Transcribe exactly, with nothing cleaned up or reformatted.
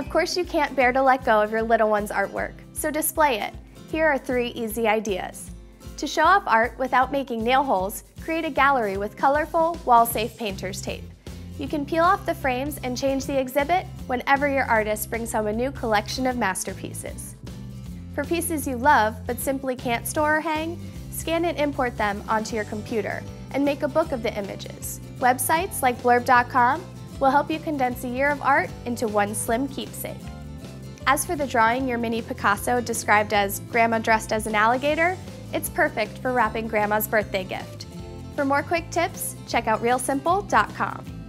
Of course, you can't bear to let go of your little one's artwork, so display it. Here are three easy ideas. To show off art without making nail holes, create a gallery with colorful, wall-safe painter's tape. You can peel off the frames and change the exhibit whenever your artist brings home a new collection of masterpieces. For pieces you love but simply can't store or hang, scan and import them onto your computer and make a book of the images. Websites like Blurb dot com will help you condense a year of art into one slim keepsake. As for the drawing your mini Picasso described as Grandma dressed as an alligator, it's perfect for wrapping Grandma's birthday gift. For more quick tips, check out Real Simple dot com.